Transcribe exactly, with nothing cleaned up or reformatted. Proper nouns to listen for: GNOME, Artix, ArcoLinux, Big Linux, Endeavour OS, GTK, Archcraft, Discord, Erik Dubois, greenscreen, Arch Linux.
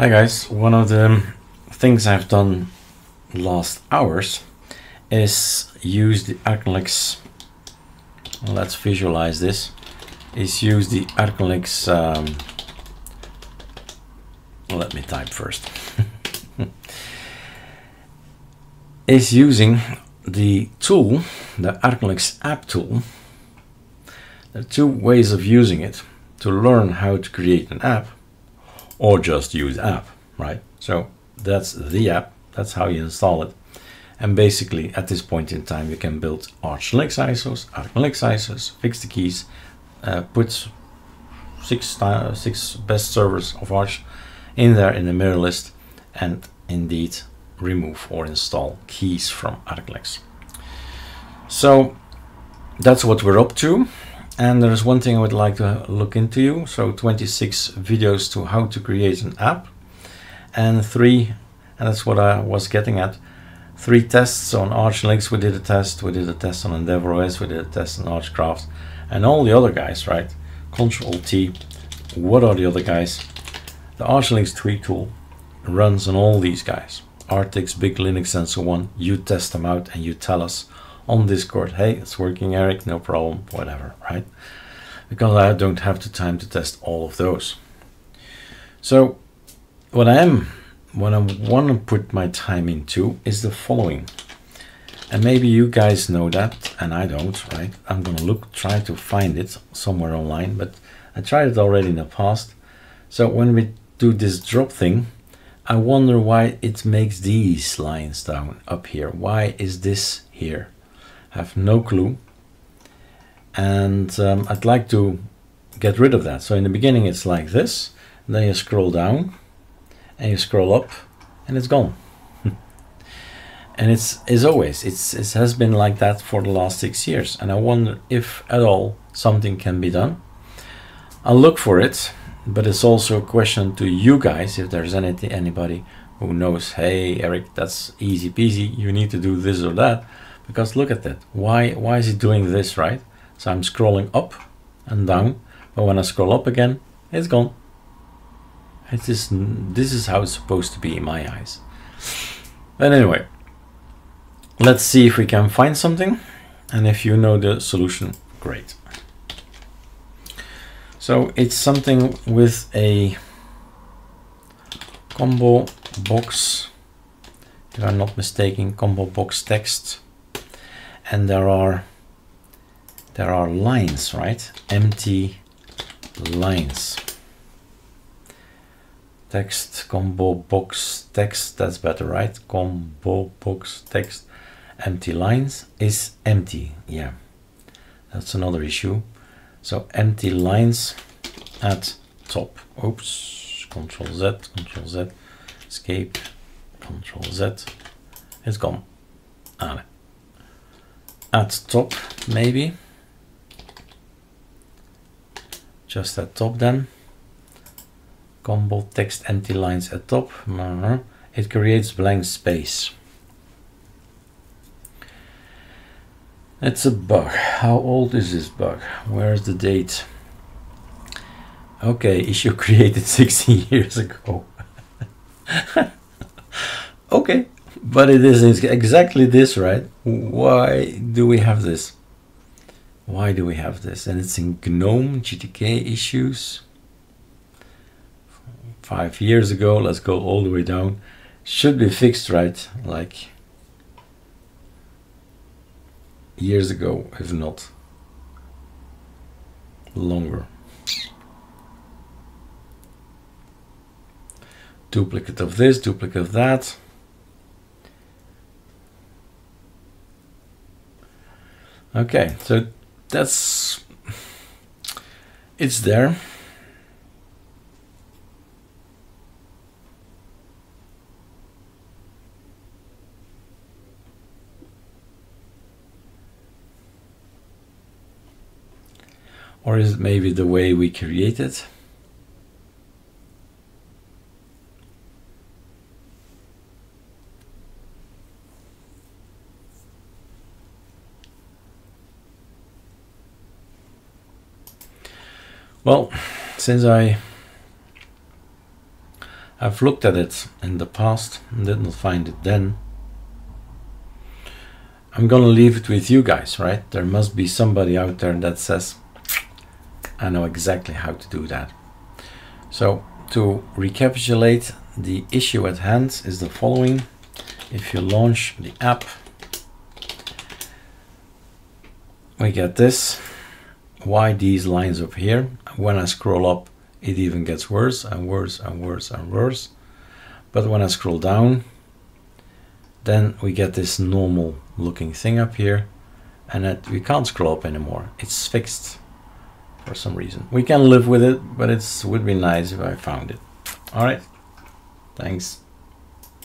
Hi guys, one of the things I've done last hours is use the ArcoLinux, let's visualize this, is use the ArcoLinux, um, let me type first, is using the tool, the ArcoLinux app tool. There are two ways of using it, to learn how to create an app or just use app, right? So that's the app, that's how you install it. And basically at this point in time, you can build Arch Linux I S Os, ArcoLinux I S Os, fix the keys, uh, put six, uh, six best servers of Arch in there in the mirror list, and indeed remove or install keys from ArcoLinux. So that's what we're up to. And there's one thing I would like to look into you. So twenty-six videos to how to create an app, and three, and that's what I was getting at, three tests on Arch Linux. We did a test, we did a test on Endeavour O S, we did a test on Archcraft, and all the other guys, right? Control T, what are the other guys? The Arch Linux tweak tool runs on all these guys, Artix, Big Linux, and so on. You test them out and you tell us on Discord, hey, it's working, Eric, no problem, whatever, right? Because I don't have the time to test all of those. So what I am, what I want to put my time into is the following. And maybe you guys know that, and I don't, right? I'm gonna look, try to find it somewhere online, but I tried it already in the past. So when we do this drop thing, I wonder why it makes these lines down up here. Why is this here? I have no clue, and um, I'd like to get rid of that. So in the beginning it's like this, then you scroll down and you scroll up and it's gone. And it's as always, it's it has been like that for the last six years, and I wonder if at all something can be done. I'll look for it, but it's also a question to you guys if there's anything, anybody who knows, hey Eric, that's easy peasy, you need to do this or that. Because look at that, why why is it doing this, right? So I'm scrolling up and down, but when I scroll up again, it's gone. It's just, this is how it's supposed to be in my eyes. But anyway, let's see if we can find something, and if you know the solution, great. So it's something with a combo box, if I'm not mistaken, combo box text. And there are there are lines, right? Empty lines. Text combo box text, that's better, right? Combo box text empty lines is empty. Yeah, that's another issue. So empty lines at top. Oops. Control Z, Control Z, escape, Control Z. It's gone. Ah, at top, maybe just at top. Then combo text empty lines at top, uh-huh. It creates blank space. It's a bug. How old is this bug? Where's the date? Okay, issue created sixteen years ago. Okay, but it is exactly this, right? Why do we have this? Why do we have this? And it's in GNOME G T K issues five years ago. Let's go all the way down. Should be fixed, right? Like years ago, if not longer. Duplicate of this, duplicate of that. Okay, so that's, it's there. Or is it maybe the way we create it? Well, since I I've looked at it in the past and did not find it then. I'm gonna leave it with you guys, right? There must be somebody out there that says, I know exactly how to do that. So to recapitulate, the issue at hand is the following. If you launch the app, we get this. Why these lines up here? When I scroll up, it even gets worse and worse and worse and worse. But when I scroll down, then we get this normal looking thing up here, and that we can't scroll up anymore. It's fixed for some reason. We can live with it, but it would be nice if I found it. All right, thanks.